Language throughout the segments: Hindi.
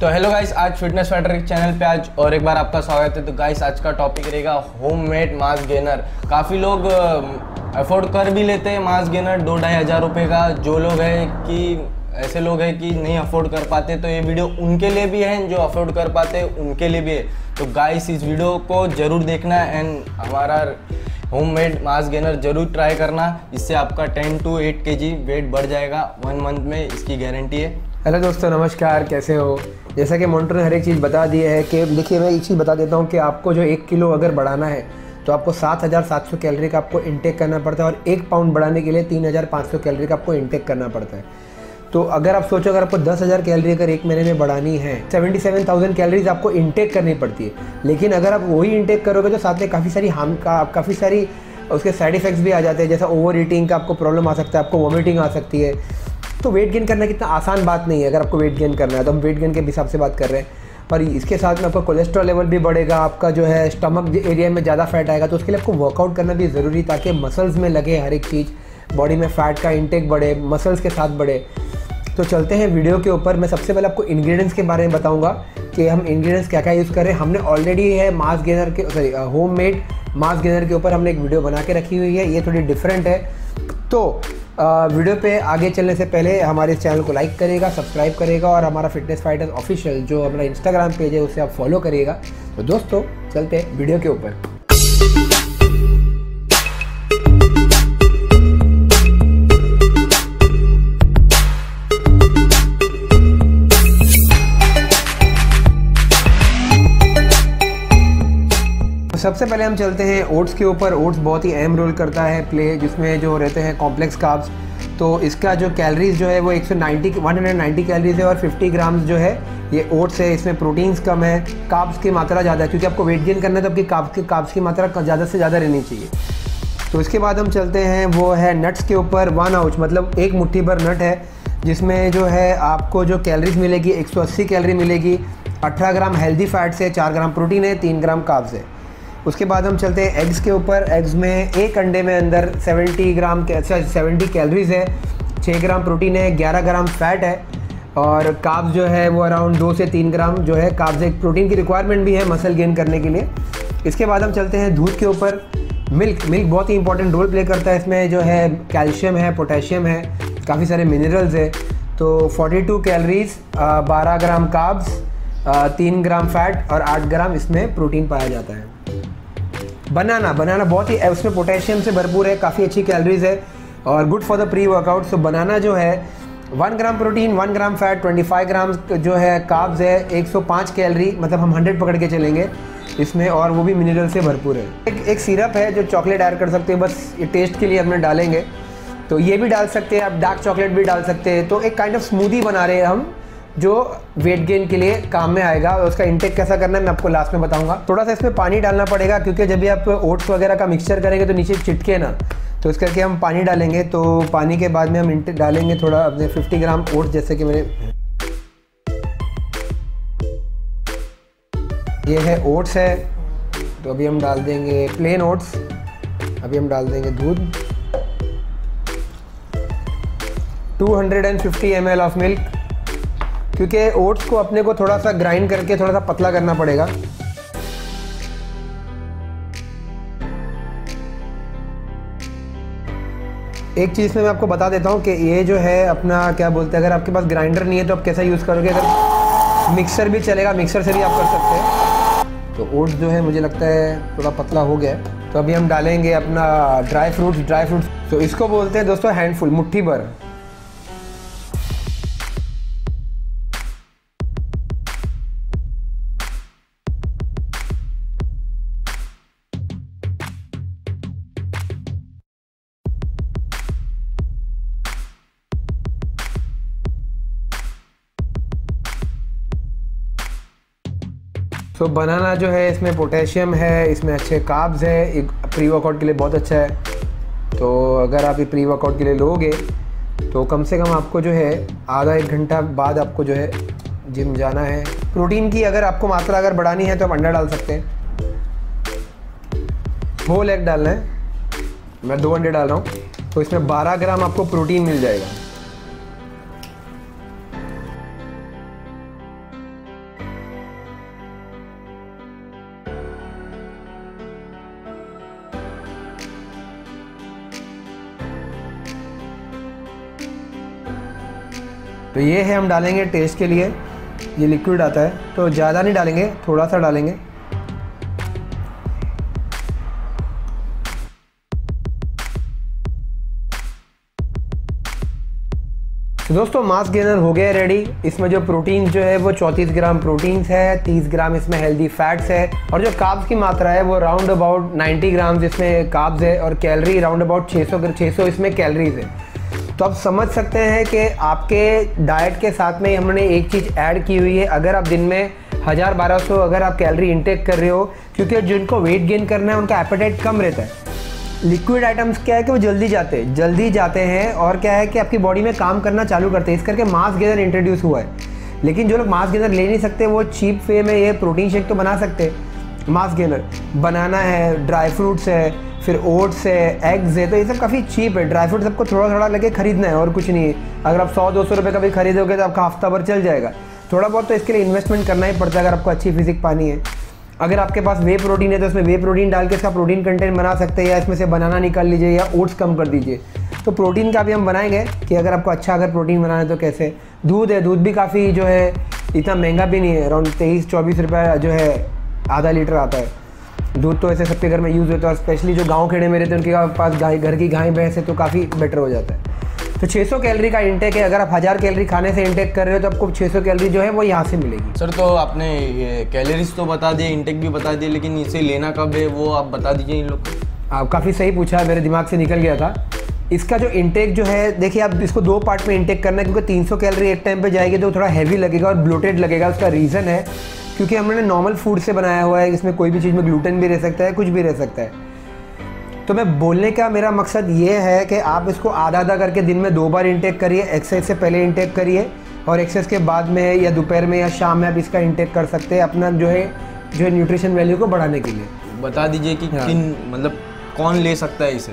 तो हेलो गाइस, आज फिटनेस फाइटर के चैनल पे आज और एक बार आपका स्वागत है। तो गाइस, आज का टॉपिक रहेगा होममेड मास गेनर। काफ़ी लोग अफोर्ड कर भी लेते हैं मास गेनर 2-2,500 रुपये का। जो लोग हैं कि ऐसे लोग हैं कि नहीं अफोर्ड कर पाते, तो ये वीडियो उनके लिए भी है, जो अफोर्ड कर पाते हैं उनके लिए भी है। तो गाइस, इस वीडियो को ज़रूर देखना एंड हमारा होममेड मास गेनर जरूर ट्राई करना। इससे आपका 10 से 8 kg वेट बढ़ जाएगा 1 मंथ में, इसकी गारंटी है। हेलो दोस्तों, नमस्कार, कैसे हो? जैसा कि मॉन्टर ने हर एक चीज़ बता दी है कि देखिए, मैं एक चीज़ बता देता हूँ कि आपको जो 1 किलो अगर बढ़ाना है तो आपको 7,700 कैलोरी का आपको इंटेक करना पड़ता है, और 1 पाउंड बढ़ाने के लिए 3,500 कैलोरी का आपको इंटेक करना पड़ता है। तो अगर आप सोचो, अगर आपको 10,000 कैलोरी अगर 1 महीने में बढ़ानी है, 77,000 कैलोरीज आपको इंटेक करनी पड़ती है। लेकिन अगर आप वही इंटेक करोगे तो साथ में काफ़ी सारी उसके साइड इफ़ेक्ट्स भी आ जाते हैं, जैसा ओवर ईटिंग का आपको प्रॉब्लम आ सकता है, आपको वॉमिटिंग आ सकती है। तो वेट गेन करना कितना आसान बात नहीं है। अगर आपको वेट गेन करना है तो हम वेट गेन के हिसाब से बात कर रहे हैं, और इसके साथ में आपका कोलेस्ट्रॉल लेवल भी बढ़ेगा, आपका जो है स्टमक एरिया में ज़्यादा फैट आएगा। तो उसके लिए आपको वर्कआउट करना भी ज़रूरी, ताकि मसल्स में लगे हर एक चीज़, बॉडी में फ़ैट का इंटेक बढ़े, मसल्स के साथ बढ़े। तो चलते हैं वीडियो के ऊपर। मैं सबसे पहले आपको इंग्रेडिएंट्स के बारे में बताऊंगा कि हम इंग्रेडिएंट्स क्या क्या यूज़ करें। हमने ऑलरेडी है मास गेनर के, सॉरी, होममेड मास गेनर के ऊपर हमने एक वीडियो बना के रखी हुई है। ये थोड़ी डिफरेंट है। तो वीडियो पे आगे चलने से पहले हमारे चैनल को लाइक करिएगा, सब्सक्राइब करिएगा, और हमारा फिटनेस फाइटर्स ऑफिशियल जो हमारा इंस्टाग्राम पेज है उसे आप फॉलो करिएगा। तो दोस्तों, चलते हैं वीडियो के ऊपर। सबसे पहले हम चलते हैं ओट्स के ऊपर। ओट्स बहुत ही अहम रोल करता है प्ले, जिसमें जो रहते हैं कॉम्प्लेक्स कार्ब्स। तो इसका जो कैलोरीज जो है वो 190 कैलोरीज है, और 50 ग्राम्स जो है ये ओट्स है। इसमें प्रोटीन्स कम है, कार्ब्स की मात्रा ज़्यादा है, क्योंकि आपको वेट गेन करना है तो आपकी कार्ब्स की मात्रा ज़्यादा से ज़्यादा रहनी चाहिए। तो इसके बाद हम चलते हैं, वो है नट्स के ऊपर। 1 आउंस मतलब 1 मुट्ठी भर नट है, जिसमें जो है आपको जो कैलोरीज मिलेगी 180 कैलोरी मिलेगी। 18 ग्राम हेल्दी फैट्स है, 4 ग्राम प्रोटीन है, 3 ग्राम कार्ब्स है। उसके बाद हम चलते हैं एग्स के ऊपर। एग्स में एक अंडे में अंदर 70 कैलोरीज है, 6 ग्राम प्रोटीन है, 11 ग्राम फैट है, और कार्ब्स जो है वो अराउंड 2 से 3 ग्राम जो है कार्ब्स। एक प्रोटीन की रिक्वायरमेंट भी है मसल गेन करने के लिए। इसके बाद हम चलते हैं दूध के ऊपर। मिल्क बहुत ही इंपॉर्टेंट रोल प्ले करता है। इसमें जो है कैल्शियम है, पोटेशियम है, काफ़ी सारे मिनरल्स है। तो 42 calories, 12 gram carbs, 3 gram fat, और 8 ग्राम इसमें प्रोटीन पाया जाता है। बनाना बहुत ही उसमें पोटेशियम से भरपूर है, काफ़ी अच्छी कैलोरीज है, और good for the pre workout. So banana जो है 1 ग्राम प्रोटीन, 1 ग्राम फैट, 25 ग्राम जो है कार्ब्स है, 105 कैलोरी, मतलब हम 100 पकड़ के चलेंगे इसमें, और वो भी मिनरल से भरपूर है। एक सिरप है जो चॉकलेट ऐड कर सकते हैं, बस ये टेस्ट के लिए हमने डालेंगे। तो ये भी डाल सकते हैं आप, डार्क चॉकलेट भी डाल सकते हैं। तो एक काइंड ऑफ स्मूदी बना रहे हैं हम, जो वेट गेन के लिए काम में आएगा। और उसका इंटेक कैसा करना है मैं आपको लास्ट में बताऊंगा। थोड़ा सा इसमें पानी डालना पड़ेगा, क्योंकि जब भी आप ओट्स वगैरह का मिक्सचर करेंगे तो नीचे चिटके ना, तो इस करके हम पानी डालेंगे। तो पानी के बाद में हम इंटेक डालेंगे थोड़ा अपने 50 ग्राम ओट्स, जैसे कि मैंने ये है ओट्स है, तो अभी हम डाल देंगे प्लेन ओट्स। अभी हम डाल देंगे दूध, 250 ml ऑफ मिल्क, क्योंकि ओट्स को अपने को थोड़ा सा ग्राइंड करके थोड़ा सा पतला करना पड़ेगा। एक चीज़ में मैं आपको बता देता हूँ कि ये जो है अपना क्या बोलते हैं, अगर आपके पास ग्राइंडर नहीं है तो आप कैसा यूज़ करोगे? अगर मिक्सर भी चलेगा, मिक्सर से भी आप कर सकते हैं। तो ओट्स जो है मुझे लगता है थोड़ा पतला हो गया है। तो अभी हम डालेंगे अपना ड्राई फ्रूट्स। तो इसको बोलते हैं दोस्तों हैंडफुल, मुट्ठी भर। तो बनाना जो है इसमें पोटेशियम है, इसमें अच्छे कार्ब्स है, एक प्री वर्कआउट के लिए बहुत अच्छा है। तो अगर आप ये प्री वर्कआउट के लिए लोगे तो कम से कम आपको जो है आधा 1 घंटा बाद आपको जो है जिम जाना है। प्रोटीन की अगर आपको मात्रा अगर बढ़ानी है तो आप अंडा डाल सकते हैं, होल एग डालना है। मैं 2 अंडे डाल रहा हूँ, तो इसमें 12 ग्राम आपको प्रोटीन मिल जाएगा। तो ये है, हम डालेंगे टेस्ट के लिए, ये लिक्विड आता है तो ज़्यादा नहीं डालेंगे, थोड़ा सा डालेंगे। तो दोस्तों मास गेनर हो गया रेडी। इसमें जो प्रोटीन्स जो है वो 34 ग्राम प्रोटीन्स है, 30 ग्राम इसमें हेल्दी फैट्स है, और जो कार्ब्स की मात्रा है वो राउंड अबाउट 90 ग्राम इसमें कार्ब्स है, और कैलोरी राउंड अबाउट 600 इसमें कैलोरीज है। तो आप समझ सकते हैं कि आपके डाइट के साथ में हमने एक चीज़ ऐड की हुई है। अगर आप दिन में 1000-1200 अगर आप कैलोरी इंटेक कर रहे हो, क्योंकि जिनको वेट गेन करना है उनका एपेटाइट कम रहता है। लिक्विड आइटम्स क्या है कि वो जल्दी जाते हैं, और क्या है कि आपकी बॉडी में काम करना चालू करते हैं, इस करके मास गेनर इंट्रोड्यूस हुआ है। लेकिन जो लोग मास गेनर ले नहीं सकते वो चीप वे में ये प्रोटीन शेक तो बना सकते हैं। मास गेनर बनाना है, ड्राई फ्रूट्स है, फिर ओट्स है, एग्स है, तो ये सब काफ़ी चीप है। ड्राई फ्रूट्स आपको थोड़ा थोड़ा लेके खरीदना है और कुछ नहीं है। अगर आप 100-200 रुपये का भी खरीदोगे तो आपका हफ्ता भर चल जाएगा। थोड़ा बहुत तो इसके लिए इन्वेस्टमेंट करना ही पड़ता है अगर आपको अच्छी फिजिक पानी है। अगर आपके पास वे प्रोटीन है तो उसमें वे प्रोटीन डाल के इसका प्रोटीन कंटेंट बना सकते हैं, या इसमें से बनाना निकाल लीजिए या ओट्स कम कर दीजिए। तो प्रोटीन का भी हम बनाएंगे कि अगर आपको अच्छा अगर प्रोटीन बनाना है तो कैसे। दूध है, दूध भी काफ़ी जो है इतना महंगा भी नहीं है, अराउंड 23-24 रुपये जो है आधा लीटर आता है। दूध तो ऐसे सबके घर में यूज़ होता है, और स्पेशली जो गाँव खेड़े में रहते हैं उनके पास गाय, घर की गाय भैंस है, तो काफ़ी बेटर हो जाता है। तो 600 कैलोरी का इंटेक है। अगर आप 1000 कैलोरी खाने से इंटेक कर रहे हो तो आपको 600 कैलोरी जो है वो यहाँ से मिलेगी। सर तो आपने ये कैलोरीज तो बता दिए, इंटेक भी बता दिए, लेकिन इसे लेना कब है वो आप बता दीजिए इन लोग को। आप काफ़ी सही पूछा, मेरे दिमाग से निकल गया था। इसका जो इंटेक जो है, देखिए आप इसको 2 पार्ट में इंटेक करना है, क्योंकि 300 कैलोरी एक टाइम पर जाएगी तो थोड़ा हैवी लगेगा और ब्लोटेड लगेगा। उसका रीज़न है क्योंकि हमने नॉर्मल फूड से बनाया हुआ है, इसमें कोई भी चीज़ में ग्लूटेन भी रह सकता है, कुछ भी रह सकता है। तो मैं बोलने का मेरा मकसद ये है कि आप इसको आधा करके दिन में 2 बार इंटेक करिए। एक्सरसाइज से पहले इंटेक करिए और एक्सरसाइज के बाद में, या दोपहर में या शाम में आप इसका इंटेक कर सकते हैं, अपना जो है न्यूट्रिशन वैल्यू को बढ़ाने के लिए। बता दीजिए कि हाँ। किन मतलब कौन ले सकता है इसे?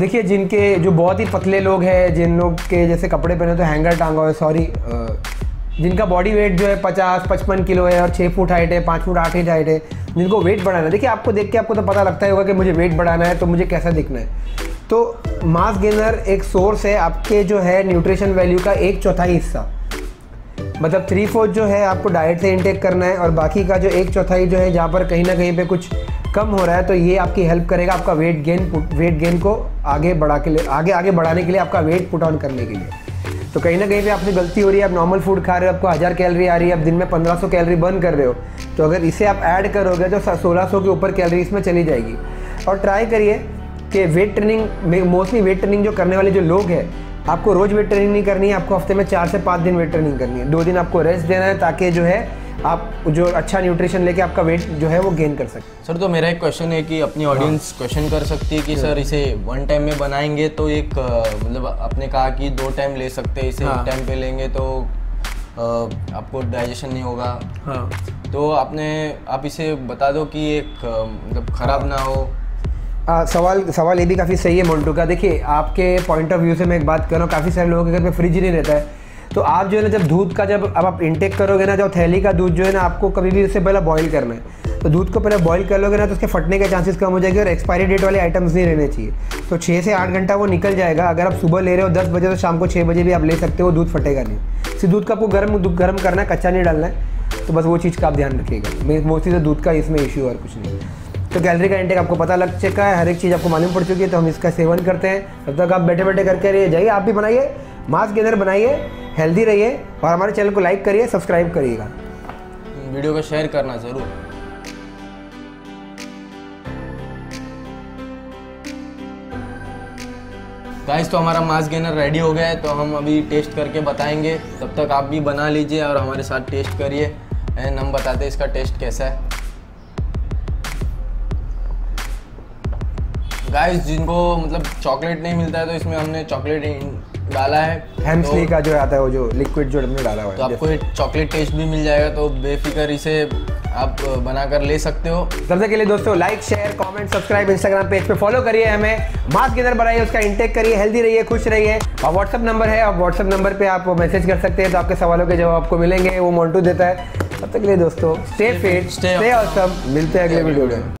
देखिए जिनके जो बहुत ही पतले लोग हैं, जिन लोग के जैसे कपड़े पहने तो हैंगर टांगा हुआ है, सॉरी, जिनका बॉडी वेट जो है 50-55 किलो है और 6 फुट हाइट है, 5 फुट 8 इंच हाइट है, जिनको वेट बढ़ाना है। देखिए आपको देख के आपको तो पता लगता ही होगा कि मुझे वेट बढ़ाना है तो मुझे कैसा दिखना है। तो मास गेनर एक सोर्स है आपके जो है न्यूट्रिशन वैल्यू का 1/4 हिस्सा, मतलब 3/4 जो है आपको डाइट से इंटेक करना है, और बाकी का जो 1/4 जो है जहाँ पर कहीं ना कहीं पर कुछ कम हो रहा है, तो ये आपकी हेल्प करेगा आपका वेट गेन को आगे बढ़ाने के लिए, आपका वेट पुट ऑन करने के लिए। तो कहीं ना कहीं पे आपसे गलती हो रही है, आप नॉर्मल फूड खा रहे हो, आपको 1000 कैलोरी आ रही है, आप दिन में 1500 कैलोरी बर्न कर रहे हो, तो अगर इसे आप ऐड करोगे तो 1600 के ऊपर कैलोरी इसमें चली जाएगी। और ट्राई करिए कि weight training, mostly weight training जो करने वाले जो लोग हैं, आपको रोज़ वेट ट्रेनिंग नहीं करनी है, आपको हफ्ते में 4 से 5 दिन वेट ट्रेनिंग करनी है। 2 दिन आपको रेस्ट देना है ताकि जो है आप जो अच्छा न्यूट्रिशन लेके आपका वेट जो है वो गेन कर सकते। सर तो मेरा एक क्वेश्चन है कि अपनी ऑडियंस क्वेश्चन कर सकती है कि सर इसे 1 टाइम में बनाएंगे तो एक मतलब आपने कहा कि 2 टाइम ले सकते हैं, इसे 1 टाइम पे लेंगे तो आपको डाइजेशन नहीं होगा। हाँ। तो आप इसे बता दो कि एक मतलब ख़राब ना हो। सवाल ये भी काफ़ी सही है मोन्टू का। देखिए आपके पॉइंट ऑफ व्यू से मैं एक बात कर रहा हूँ, काफ़ी सारे लोगों के घर में फ्रिज नहीं रहता है, तो आप जो है ना जब दूध का जब आप इंटेक करोगे ना, जब थैली का दूध जो है ना आपको कभी भी उससे पहले बॉईल करना है, तो दूध को पहले बॉईल कर लोगे ना तो उसके फटने के चांसेस कम हो जाएंगे, और एक्सपायरी डेट वाले आइटम्स नहीं रहने चाहिए। तो 6 से 8 घंटा वो निकल जाएगा। अगर आप सुबह ले रहे हो 10 बजे तो शाम को 6 बजे भी आप ले सकते हो, दूध फटेगा नहीं। सिर्फ दूध का आपको गर्म करना है, कच्चा नहीं डालना है, तो बस वो चीज़ का आप ध्यान रखिएगा। मोस्टली तो दूध का इसमें इश्यू और कुछ नहीं। तो कैलोरी का इंटेक आपको पता लग चुका है, हर एक चीज़ आपको मालूम पड़ चुकी है, तो हम इसका सेवन करते हैं। तब तक आप बैठे बैठे करके रहिए, जाइए आप भी बनाइए, मास गेनर बनाइए, हेल्दी रहिए, और हमारे चैनल को लाइक करिए, सब्सक्राइब करिएगा, वीडियो को शेयर करना ज़रूर। गाइस तो हमारा मास गेनर रेडी हो गया है, तो हम अभी टेस्ट करके बताएंगे। तब तक आप भी बना लीजिए और हमारे साथ टेस्ट करिए, एंड हम बताते हैं इसका टेस्ट कैसा है। गाइस जिनको मतलब चॉकलेट नहीं मिलता है तो इसमें हमने चॉकलेट डाला है, हेम्सली का जो आता है वो जो लिक्विड जो हमने डाला हुआ है, तो आपको एक चॉकलेट टेस्ट भी मिल जाएगा। तो बेफिक्र इसे आप बनाकर ले सकते हो। तब तक के लिए दोस्तों like, share, comment, subscribe, Instagram page पे फॉलो करिए हमें। मास गेनर बनाइए, उसका इंटेक करिए, हेल्दी रहिए, खुश रहिए। और व्हाट्सअप नंबर है, आप व्हाट्सअप नंबर पर आप मैसेज कर सकते हैं, तो आपके सवालों के जवाब आपको मिलेंगे, वो मोन्टू देता है। तब तक के लिए दोस्तों स्टे फिट, स्टे ऑसम, मिलते हैं अगले वीडियो में।